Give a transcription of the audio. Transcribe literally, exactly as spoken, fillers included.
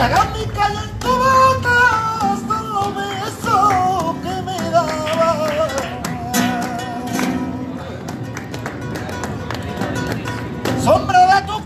Era mi caliente boca hasta los besos que me daba. Sombra de tu